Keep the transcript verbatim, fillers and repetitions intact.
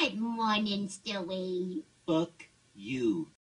Good morning, Stewie. But